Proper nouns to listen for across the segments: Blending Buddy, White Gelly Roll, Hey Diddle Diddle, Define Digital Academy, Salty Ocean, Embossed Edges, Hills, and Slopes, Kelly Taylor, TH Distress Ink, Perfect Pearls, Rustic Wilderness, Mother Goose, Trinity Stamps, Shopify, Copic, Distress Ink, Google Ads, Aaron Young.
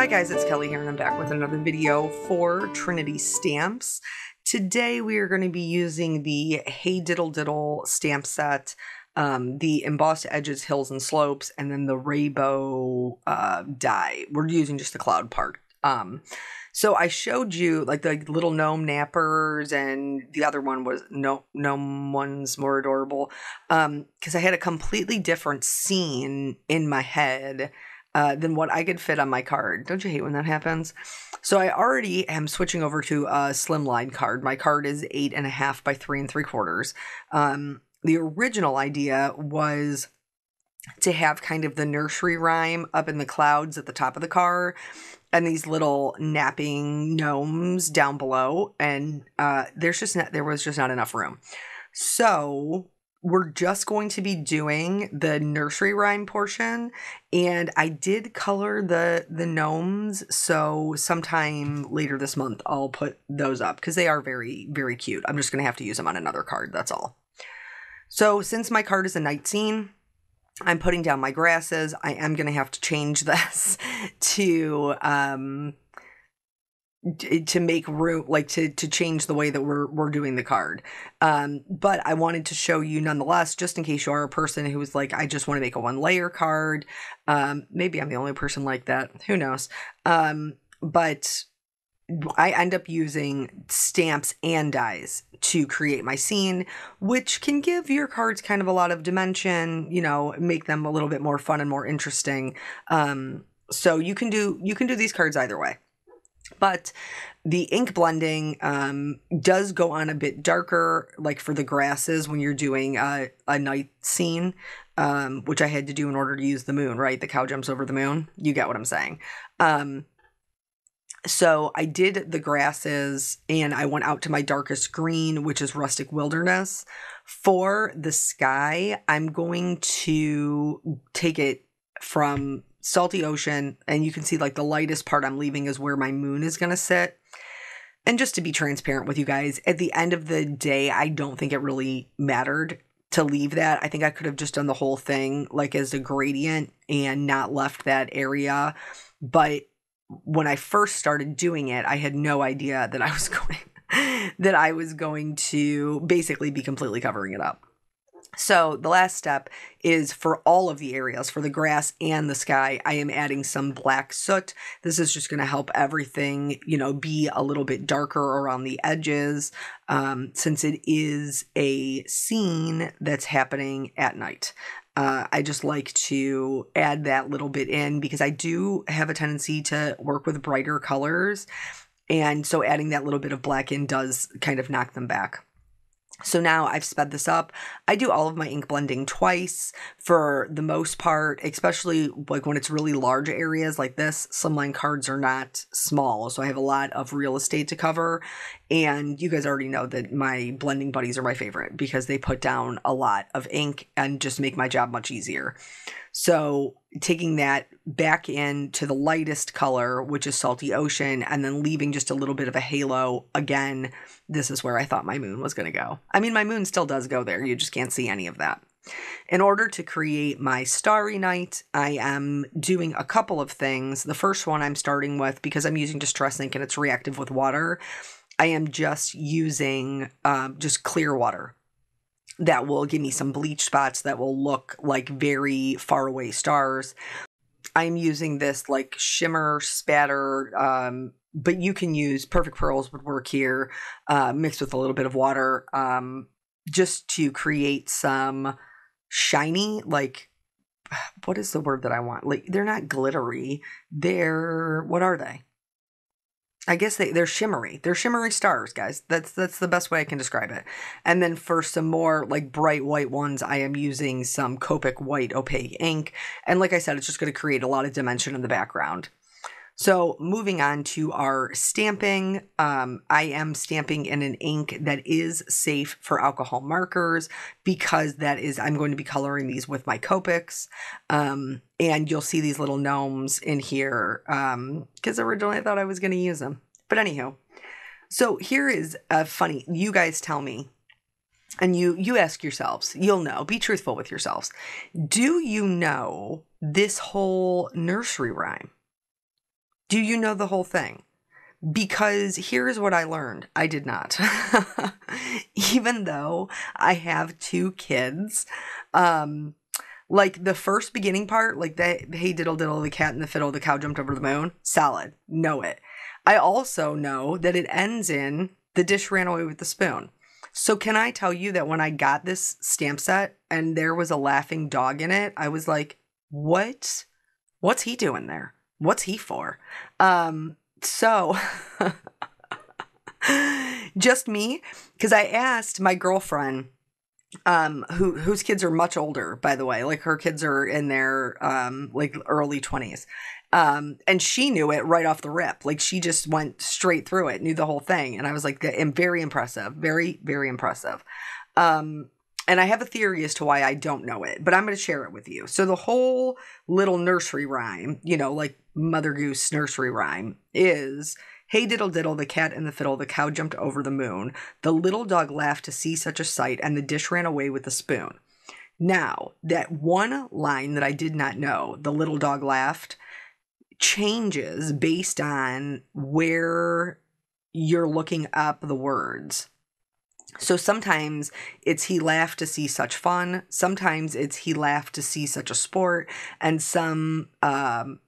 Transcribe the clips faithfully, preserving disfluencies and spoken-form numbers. Hi guys, it's Kelly here and I'm back with another video for Trinity Stamps. Today we are going to be using the Hey Diddle Diddle stamp set, um, the Embossed Edges, Hills, and Slopes, and then the rainbow uh, die. We're using just the cloud part. Um, so I showed you like the little gnome nappers, and the other one was no gnome one's more adorable. Um, cause I had a completely different scene in my head, uh, than what I could fit on my card. Don't you hate when that happens? So I already am switching over to a slimline card. My card is eight and a half by three and three quarters. Um, the original idea was to have kind of the nursery rhyme up in the clouds at the top of the car, and these little napping gnomes down below, and uh, there's just not, there was just not enough room. So we're just going to be doing the nursery rhyme portion, and I did color the the gnomes, so sometime later this month I'll put those up because they are very, very cute. I'm just going to have to use them on another card, that's all. So since my card is a night scene, I'm putting down my grasses. I am going to have to change this to, um, to make room, like to, to change the way that we're, we're doing the card. Um, but I wanted to show you nonetheless, just in case you are a person who is like, I just want to make a one layer card. Um, maybe I'm the only person like that, who knows? Um, but I end up using stamps and dies to create my scene, which can give your cards kind of a lot of dimension, you know, make them a little bit more fun and more interesting. Um, so you can do, you can do these cards either way. But the ink blending um, does go on a bit darker, like for the grasses when you're doing a, a night scene, um, which I had to do in order to use the moon, right? The cow jumps over the moon. You get what I'm saying. Um, So I did the grasses, and I went out to my darkest green, which is Rustic Wilderness. For the sky, I'm going to take it from Salty Ocean, and you can see like the lightest part I'm leaving is where my moon is going to sit. And just to be transparent with you guys, at the end of the day, I don't think it really mattered to leave that. I think I could have just done the whole thing like as a gradient and not left that area, but when I first started doing it, I had no idea that I was going that I was going to basically be completely covering it up. So the last step is for all of the areas, for the grass and the sky, I am adding some black soot. This is just going to help everything, you know, be a little bit darker around the edges, um, since it is a scene that's happening at night. Uh, I just like to add that little bit in because I do have a tendency to work with brighter colors. And so adding that little bit of black in does kind of knock them back. So now I've sped this up. I do all of my ink blending twice for the most part, especially like when it's really large areas like this. Slimline cards are not small, so I have a lot of real estate to cover. And you guys already know that my blending buddies are my favorite because they put down a lot of ink and just make my job much easier. So taking that back in to the lightest color, which is Salty Ocean, and then leaving just a little bit of a halo. Again, this is where I thought my moon was going to go. I mean, my moon still does go there. You just can't see any of that. In order to create my starry night, I am doing a couple of things. The first one I'm starting with, because I'm using Distress Ink and it's reactive with water, I am just using um, just clear water. That will give me some bleach spots that will look like very far away stars. I'm using this like shimmer spatter, um, but you can use Perfect Pearls would work here, uh, mixed with a little bit of water, um, just to create some shiny, like, what is the word that I want? Like, they're not glittery. They're, what are they? I guess they, they're shimmery. They're shimmery stars, guys. That's that's the best way I can describe it. And then for some more like bright white ones, I am using some Copic white opaque ink. And like I said, it's just going to create a lot of dimension in the background. So moving on to our stamping, um, I am stamping in an ink that is safe for alcohol markers because that is, I'm going to be coloring these with my Copics. Um, and you'll see these little gnomes in here because um, originally I thought I was going to use them. But anywho, so here is a funny, you guys tell me, and you, you ask yourselves, you'll know, be truthful with yourselves. Do you know this whole nursery rhyme? Do you know the whole thing? Because here's what I learned. I did not. Even though I have two kids, um, like the first beginning part, like the Hey Diddle Diddle, the cat and the fiddle, the cow jumped over the moon, solid, know it. I also know that it ends in the dish ran away with the spoon. So can I tell you that when I got this stamp set and there was a laughing dog in it, I was like, what? What's he doing there? What's he for? Um, so just me, because I asked my girlfriend, um, who whose kids are much older, by the way, like her kids are in their um, like early twenties. Um, and she knew it right off the rip. Like she just went straight through it, knew the whole thing. And I was like, very impressive, very, very impressive. Um, and I have a theory as to why I don't know it, but I'm going to share it with you. So the whole little nursery rhyme, you know, like Mother Goose nursery rhyme is, hey diddle diddle, the cat and the fiddle, the cow jumped over the moon. The little dog laughed to see such a sight and the dish ran away with the spoon. Now that one line that I did not know, the little dog laughed, changes based on where you're looking up the words. So sometimes it's he laughed to see such fun. Sometimes it's he laughed to see such a sport. And some, um,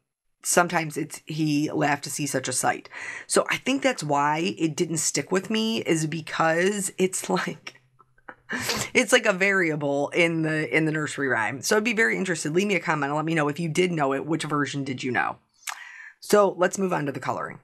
sometimes it's he laughed to see such a sight. So I think that's why it didn't stick with me, is because it's like, it's like a variable in the, in the nursery rhyme. So I'd be very interested. Leave me a comment and let me know if you did know it, which version did you know? So let's move on to the coloring.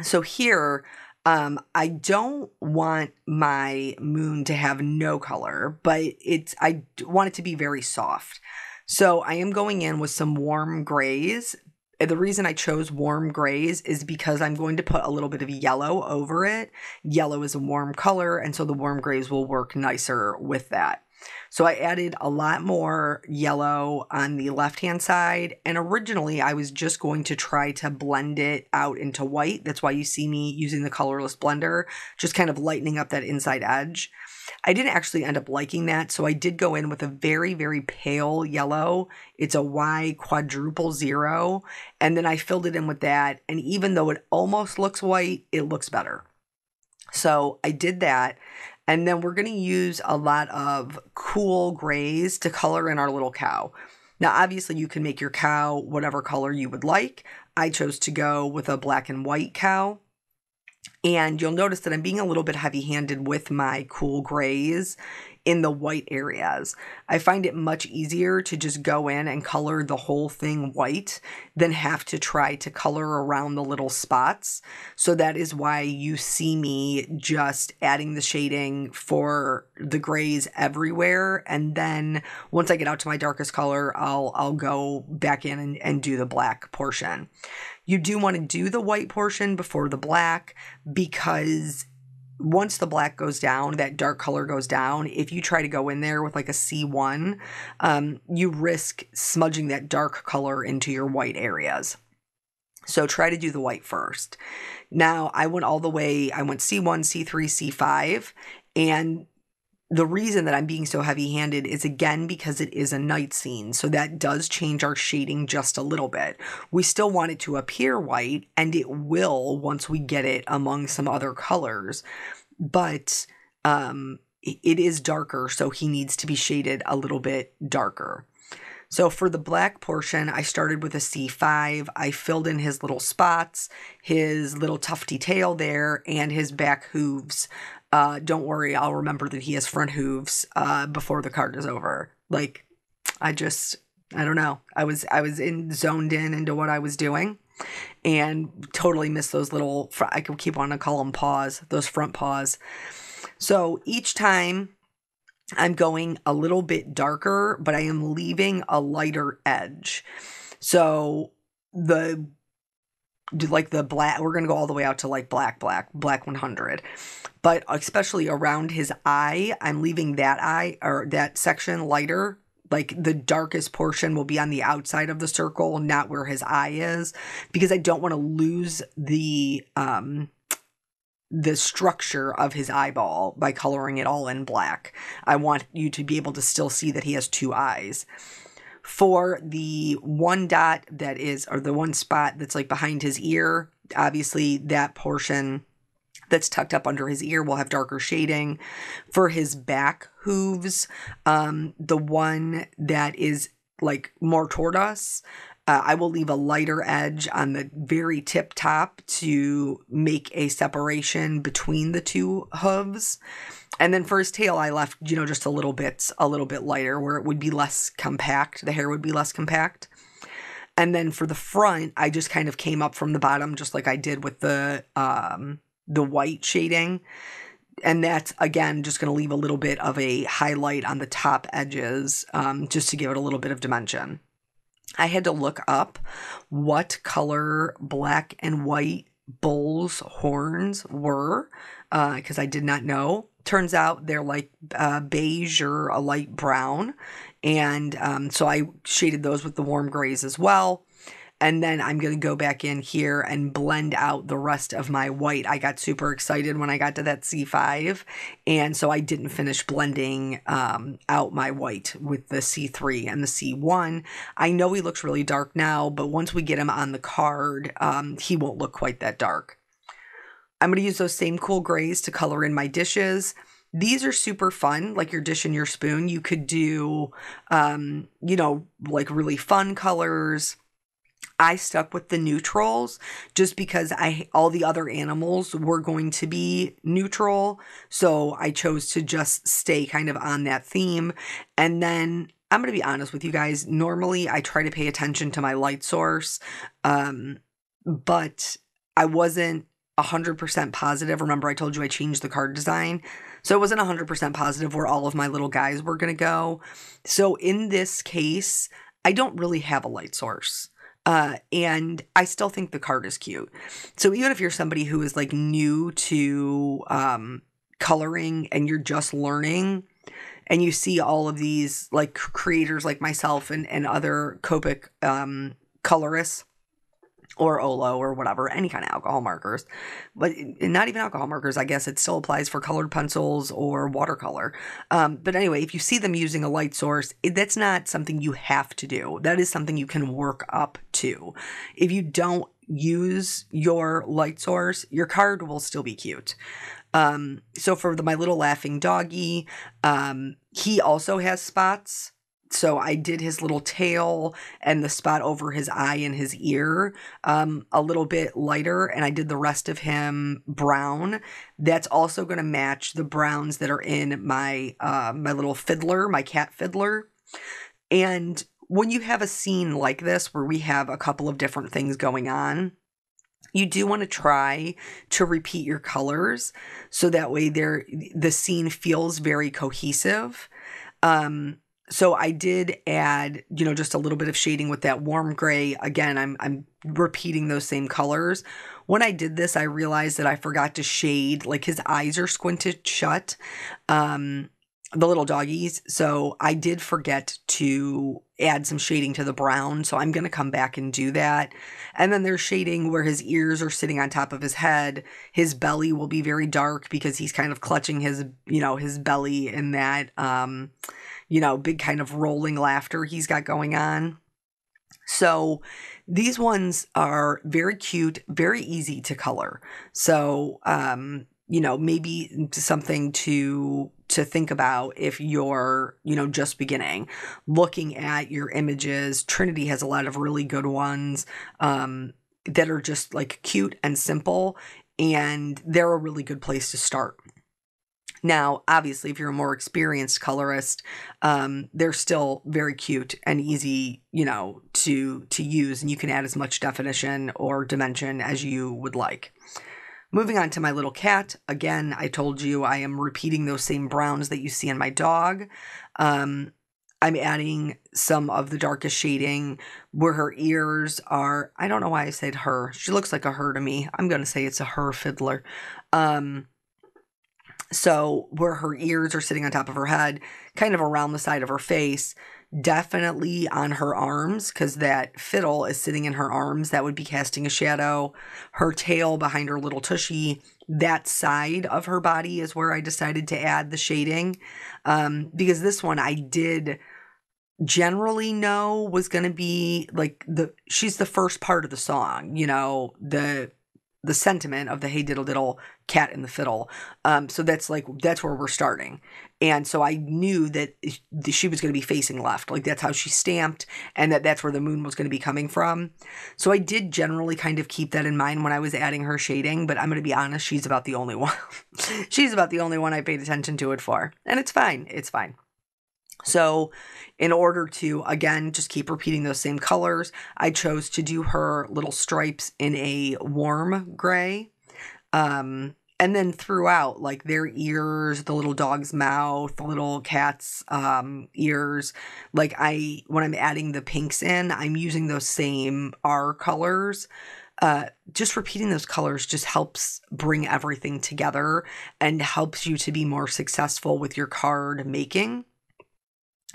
So here, um, I don't want my moon to have no color, but it's, I want it to be very soft. So I am going in with some warm grays. The reason I chose warm grays is because I'm going to put a little bit of yellow over it. Yellow is a warm color, and so the warm grays will work nicer with that. So I added a lot more yellow on the left-hand side, and originally I was just going to try to blend it out into white. That's why you see me using the colorless blender, just kind of lightening up that inside edge. I didn't actually end up liking that, so I did go in with a very, very pale yellow. It's a Y quadruple zero, and then I filled it in with that, and even though it almost looks white, it looks better. So I did that. And then we're going to use a lot of cool grays to color in our little cow. Now, obviously, you can make your cow whatever color you would like. I chose to go with a black and white cow. And you'll notice that I'm being a little bit heavy-handed with my cool grays in the white areas. I find it much easier to just go in and color the whole thing white than have to try to color around the little spots. So that is why you see me just adding the shading for the grays everywhere. And then once I get out to my darkest color, I'll, I'll go back in and, and do the black portion. You do want to do the white portion before the black, because once the black goes down, that dark color goes down. If you try to go in there with like a C one, um, you risk smudging that dark color into your white areas. So try to do the white first. Now I went all the way, I went C one, C three, C five, and the reason that I'm being so heavy-handed is, again, because it is a night scene. So that does change our shading just a little bit. We still want it to appear white, and it will once we get it among some other colors. But um, it is darker, so he needs to be shaded a little bit darker. So for the black portion, I started with a C five. I filled in his little spots, his little tufty tail there, and his back hooves. Uh, don't worry, I'll remember that he has front hooves uh, before the card is over. Like, I just, I don't know. I was, I was in zoned in into what I was doing and totally missed those little, I could keep on to call them paws, those front paws. So each time I'm going a little bit darker, but I am leaving a lighter edge. So the like the black, we're going to go all the way out to like black, black, black one hundred. But especially around his eye, I'm leaving that eye or that section lighter. Like the darkest portion will be on the outside of the circle, not where his eye is, because I don't want to lose the, um, the structure of his eyeball by coloring it all in black. I want you to be able to still see that he has two eyes. for the one dot that is, or the one spot that's like behind his ear. Obviously that portion that's tucked up under his ear will have darker shading. For his back hooves, um, the one that is like more toward us, Uh, I will leave a lighter edge on the very tip top to make a separation between the two hooves. And then for his tail, I left, you know, just a little bit, a little bit lighter where it would be less compact. The hair would be less compact. And then for the front, I just kind of came up from the bottom, just like I did with the, um, the white shading. And that's, again, just going to leave a little bit of a highlight on the top edges, um, just to give it a little bit of dimension. I had to look up what color black and white bull's horns were, uh, because I did not know. Turns out they're like uh, beige or a light brown. And um, so I shaded those with the warm grays as well. And then I'm going to go back in here and blend out the rest of my white. I got super excited when I got to that C five. And so I didn't finish blending um, out my white with the C three and the C one. I know he looks really dark now, but once we get him on the card, um, he won't look quite that dark. I'm going to use those same cool grays to color in my dishes. These are super fun, like your dish and your spoon. You could do, um, you know, like really fun colors. I stuck with the neutrals just because I all the other animals were going to be neutral. So I chose to just stay kind of on that theme. And then I'm going to be honest with you guys. Normally, I try to pay attention to my light source, um, but I wasn't one hundred percent positive. Remember, I told you I changed the card design. So it wasn't one hundred percent positive where all of my little guys were going to go. So in this case, I don't really have a light source. Uh, and I still think the card is cute. So even if you're somebody who is like new to um, coloring and you're just learning and you see all of these like creators like myself and, and other Copic um, colorists or Olo or whatever, any kind of alcohol markers, but not even alcohol markers, I guess it still applies for colored pencils or watercolor. Um, but anyway, if you see them using a light source, it, that's not something you have to do. That is something you can work up to. If you don't use your light source, your card will still be cute. Um, so for the, my little laughing doggy, um, he also has spots. So I did his little tail and the spot over his eye and his ear um, a little bit lighter, and I did the rest of him brown. That's also going to match the browns that are in my uh, my little fiddler, my cat fiddler. And when you have a scene like this where we have a couple of different things going on, you do want to try to repeat your colors so that way there the scene feels very cohesive. Um, So I did add, you know, just a little bit of shading with that warm gray. Again, I'm I'm repeating those same colors. When I did this, I realized that I forgot to shade. Like his eyes are squinted shut, um, the little doggies. So I did forget to add some shading to the brown. So I'm going to come back and do that. And then there's shading where his ears are sitting on top of his head. His belly will be very dark because he's kind of clutching his, you know, his belly in that, um, you know, big kind of rolling laughter he's got going on. So these ones are very cute, very easy to color. So, um, you know, maybe something to to think about if you're, you know, just beginning, looking at your images. Trinity has a lot of really good ones um, that are just like cute and simple, and they're a really good place to start. Now, obviously, if you're a more experienced colorist, um, they're still very cute and easy, you know, to, to use, and you can add as much definition or dimension as you would like. Moving on to my little cat. Again, I told you I am repeating those same browns that you see in my dog. Um, I'm adding some of the darkest shading where her ears are. I don't know why I said her. She looks like a her to me. I'm going to say it's a her fiddler. Um, So where her ears are sitting on top of her head, kind of around the side of her face, definitely on her arms, because that fiddle is sitting in her arms. That would be casting a shadow. Her tail behind her little tushy, that side of her body is where I decided to add the shading. Um, because this one I did generally know was going to be like the, she's the first part of the song, you know, the, the sentiment of the Hey Diddle Diddle, cat in the fiddle. Um, so that's like, that's where we're starting. And so I knew that she was going to be facing left. Like that's how she stamped and that that's where the moon was going to be coming from. So I did generally kind of keep that in mind when I was adding her shading, but I'm going to be honest, she's about the only one. She's about the only one I paid attention to it for. And it's fine. It's fine. So in order to, again, just keep repeating those same colors, I chose to do her little stripes in a warm gray. Um, and then throughout, like their ears, the little dog's mouth, the little cat's um, ears, like I, when I'm adding the pinks in, I'm using those same R colors. Uh, just repeating those colors just helps bring everything together and helps you to be more successful with your card making.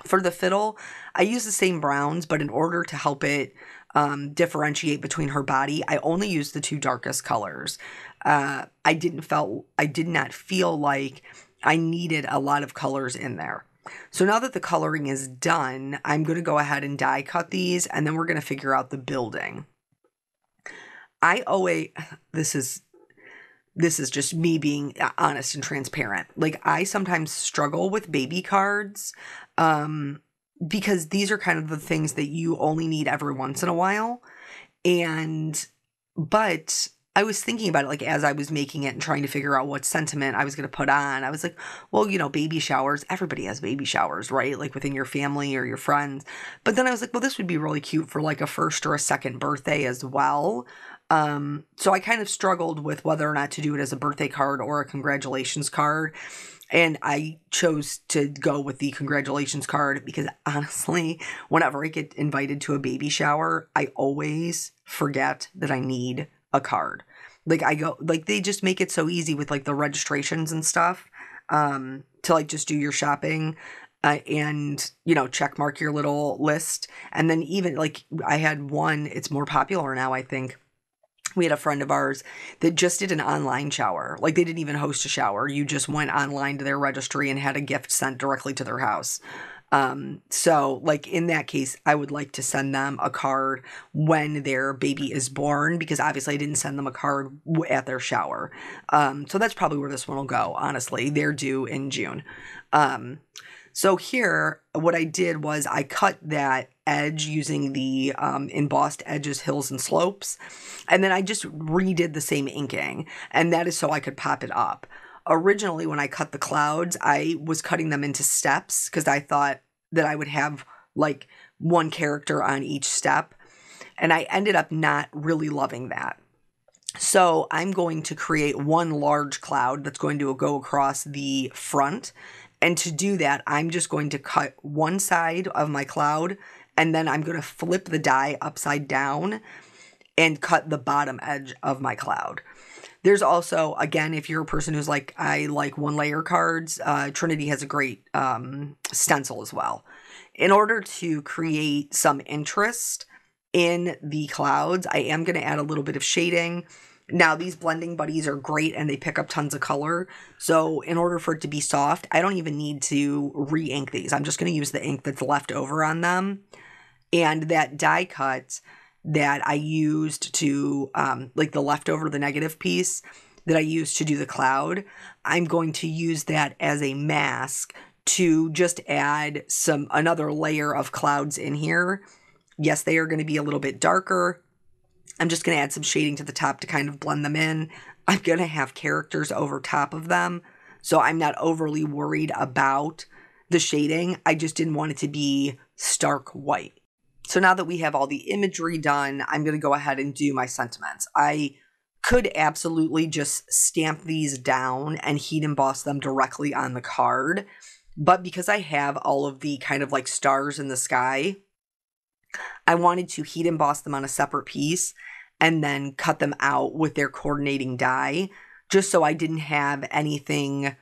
For the fiddle, I use the same browns, but in order to help it um, differentiate between her body, I only use the two darkest colors. Uh, I didn't felt I did not feel like I needed a lot of colors in there. So now that the coloring is done, I'm going to go ahead and die cut these, and then we're going to figure out the building. I always this is. This is just me being honest and transparent. Like I sometimes struggle with baby cards um, because these are kind of the things that you only need every once in a while. And, but I was thinking about it, like as I was making it and trying to figure out what sentiment I was going to put on, I was like, well, you know, baby showers, everybody has baby showers, right? Like within your family or your friends. But then I was like, well, this would be really cute for like a first or a second birthday as well. Um, so I kind of struggled with whether or not to do it as a birthday card or a congratulations card. And I chose to go with the congratulations card because honestly, whenever I get invited to a baby shower, I always forget that I need a card. Like I go, like they just make it so easy with like the registrations and stuff, um, to like just do your shopping. Uh, and, you know, check mark your little list. And then even like I had one, it's more popular now, I think. We had a friend of ours that just did an online shower. Like they didn't even host a shower. You just went online to their registry and had a gift sent directly to their house. Um, so like in that case, I would like to send them a card when their baby is born, because obviously I didn't send them a card at their shower. Um, so that's probably where this one will go. Honestly, they're due in June. Um, so here, what I did was I cut that edge using the um, Embossed Edges, Hills, and Slopes. And then I just redid the same inking. And that is so I could pop it up. Originally, when I cut the clouds, I was cutting them into steps because I thought that I would have like one character on each step. And I ended up not really loving that. So I'm going to create one large cloud that's going to go across the front. And to do that, I'm just going to cut one side of my cloud, and then I'm going to flip the die upside down and cut the bottom edge of my cloud. There's also, again, if you're a person who's like, I like one layer cards, uh, Trinity has a great um, stencil as well. In order to create some interest in the clouds, I am going to add a little bit of shading. Now, these blending buddies are great and they pick up tons of color. So in order for it to be soft, I don't even need to re-ink these. I'm just going to use the ink that's left over on them. And that die cut that I used to, um, like the leftover, the negative piece that I used to do the cloud, I'm going to use that as a mask to just add some another layer of clouds in here. Yes, they are going to be a little bit darker. I'm just going to add some shading to the top to kind of blend them in. I'm going to have characters over top of them, so I'm not overly worried about the shading. I just didn't want it to be stark white. So now that we have all the imagery done, I'm going to go ahead and do my sentiments. I could absolutely just stamp these down and heat emboss them directly on the card, but because I have all of the kind of like stars in the sky, I wanted to heat emboss them on a separate piece and then cut them out with their coordinating die, just so I didn't have anything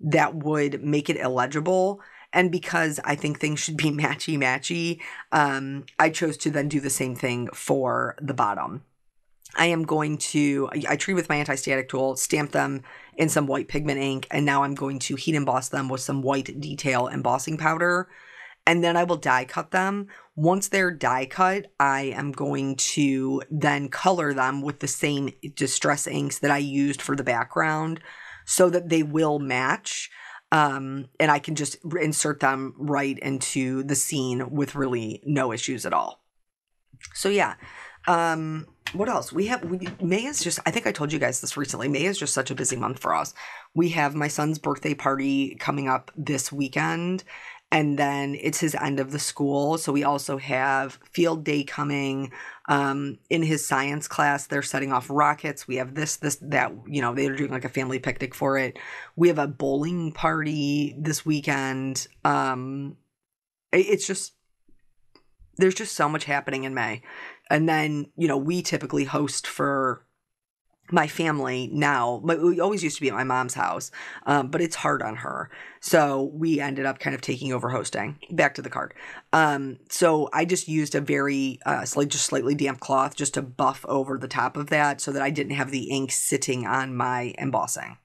that would make it illegible. And because I think things should be matchy-matchy, um, I chose to then do the same thing for the bottom. I am going to, I treat with my anti-static tool, stamp them in some white pigment ink, and now I'm going to heat emboss them with some white detail embossing powder. and then I will die cut them. Once they're die cut, I am going to then color them with the same distress inks that I used for the background so that they will match. Um, and I can just insert them right into the scene with really no issues at all. So yeah, um, what else? We have, we, May is just, I think I told you guys this recently, May is just such a busy month for us. We have my son's birthday party coming up this weekend, and then it's his end of the school. So we also have field day coming. Um, in his science class, they're setting off rockets. We have this, this, that, you know, they're doing like a family picnic for it. We have a bowling party this weekend. Um, it's just, there's just so much happening in May. And then, you know, we typically host for my family now, but we always used to be at my mom's house, um, but it's hard on her. So we ended up kind of taking over hosting. Back to the card. Um, so I just used a very, uh, slightly, just slightly damp cloth just to buff over the top of that so that I didn't have the ink sitting on my embossing.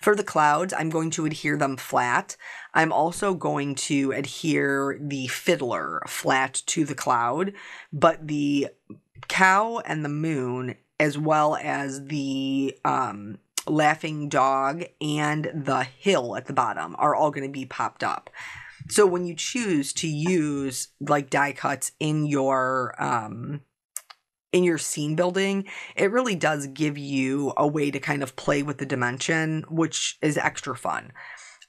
For the clouds, I'm going to adhere them flat. I'm also going to adhere the fiddler flat to the cloud, but the cow and the moon, as well as the um, laughing dog and the hill at the bottom, are all going to be popped up. So when you choose to use like die cuts in your um, in your scene building, it really does give you a way to kind of play with the dimension, which is extra fun.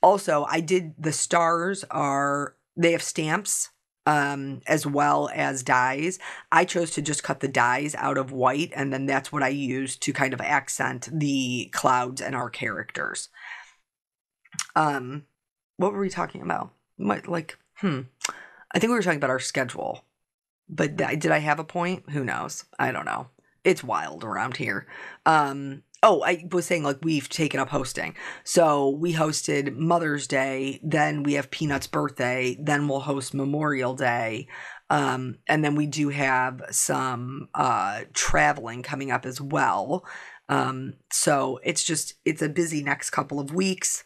Also, I did, the stars are, they have stamps um, as well as dies. I chose to just cut the dies out of white, and then that's what I used to kind of accent the clouds and our characters. Um, what were we talking about? Might, like, hmm. I think we were talking about our schedule. But th- did I have a point? Who knows? I don't know. It's wild around here. Um, oh, I was saying, like, we've taken up hosting. So we hosted Mother's Day. Then we have Peanut's birthday. Then we'll host Memorial Day. Um, and then we do have some uh, traveling coming up as well. Um, so it's just, it's a busy next couple of weeks.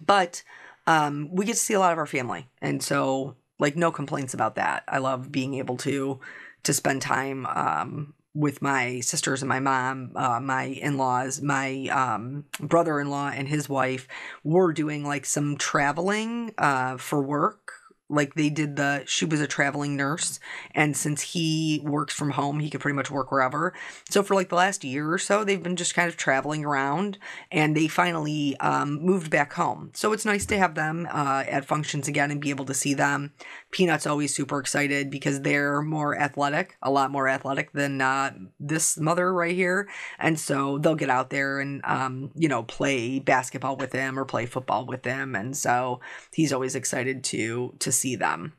But um, we get to see a lot of our family. And so, like, no complaints about that. I love being able to to spend time um, with my sisters and my mom, uh, my in-laws, my um, brother-in-law and his wife. We're doing, like, some traveling uh, for work. Like, they did the, she was a traveling nurse, and since he works from home, he could pretty much work wherever. So for, like, the last year or so, they've been just kind of traveling around, and they finally um, moved back home. So it's nice to have them uh, at functions again and be able to see them. Peanut's always super excited because they're more athletic, a lot more athletic than uh, this mother right here. And so they'll get out there and, um, you know, play basketball with him or play football with him. And so he's always excited to to see them.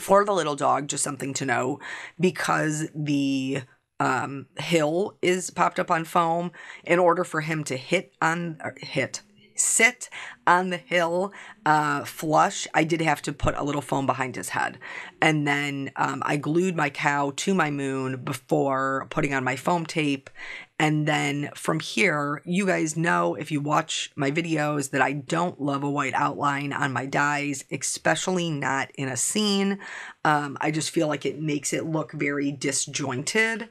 For the little dog, just something to know, because the um, hill is popped up on foam, in order for him to hit on, or hit, sit on the hill uh, flush, I did have to put a little foam behind his head. And then um, I glued my cow to my moon before putting on my foam tape. And then from here, you guys know, if you watch my videos, that I don't love a white outline on my dies, especially not in a scene. Um, I just feel like it makes it look very disjointed.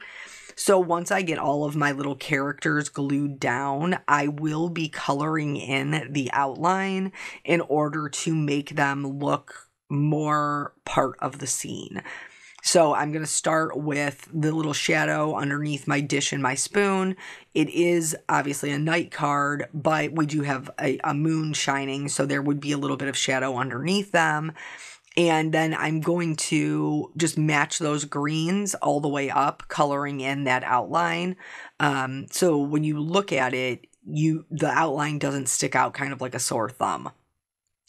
So once I get all of my little characters glued down, I will be coloring in the outline in order to make them look more part of the scene. So I'm going to start with the little shadow underneath my dish and my spoon. It is obviously a night card, but we do have a, a moon shining, so there would be a little bit of shadow underneath them. And then I'm going to just match those greens all the way up, coloring in that outline. Um, so when you look at it, you the outline doesn't stick out kind of like a sore thumb.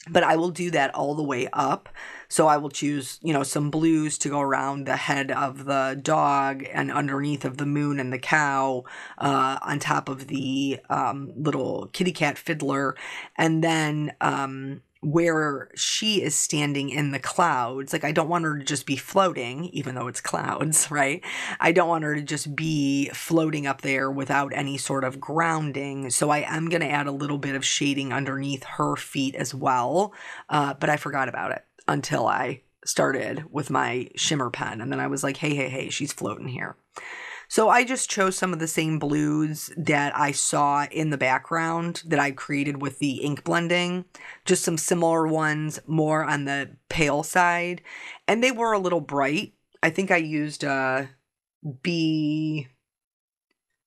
But I will do that all the way up. So I will choose, you know, some blues to go around the head of the dog and underneath of the moon and the cow, uh, on top of the um, little kitty cat fiddler. And then um, where she is standing in the clouds. Like, I don't want her to just be floating, even though it's clouds, right? I don't want her to just be floating up there without any sort of grounding. So I am going to add a little bit of shading underneath her feet as well. Uh, but I forgot about it until I started with my shimmer pen. And then I was like, hey, hey, hey, she's floating here. So I just chose some of the same blues that I saw in the background that I created with the ink blending, just some similar ones, more on the pale side. And they were a little bright. I think I used a B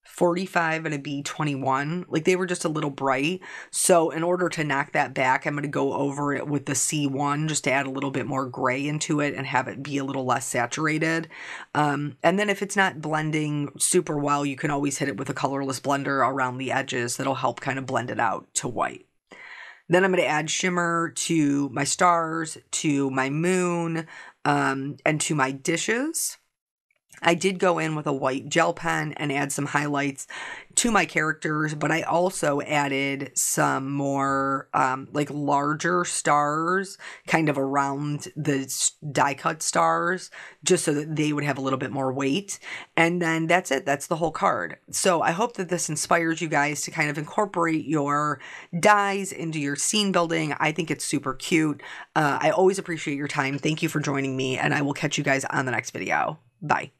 forty-five and a B twenty-one. Like, they were just a little bright. So in order to knock that back, I'm going to go over it with the C one just to add a little bit more gray into it and have it be a little less saturated. Um, and then if it's not blending super well, you can always hit it with a colorless blender around the edges. That'll help kind of blend it out to white. Then I'm going to add shimmer to my stars, to my moon, um, and to my dishes. I did go in with a white gel pen and add some highlights to my characters, but I also added some more um, like larger stars kind of around the die cut stars just so that they would have a little bit more weight. And then that's it. That's the whole card. So I hope that this inspires you guys to kind of incorporate your dies into your scene building. I think it's super cute. Uh, I always appreciate your time. Thank you for joining me, and I will catch you guys on the next video. Bye.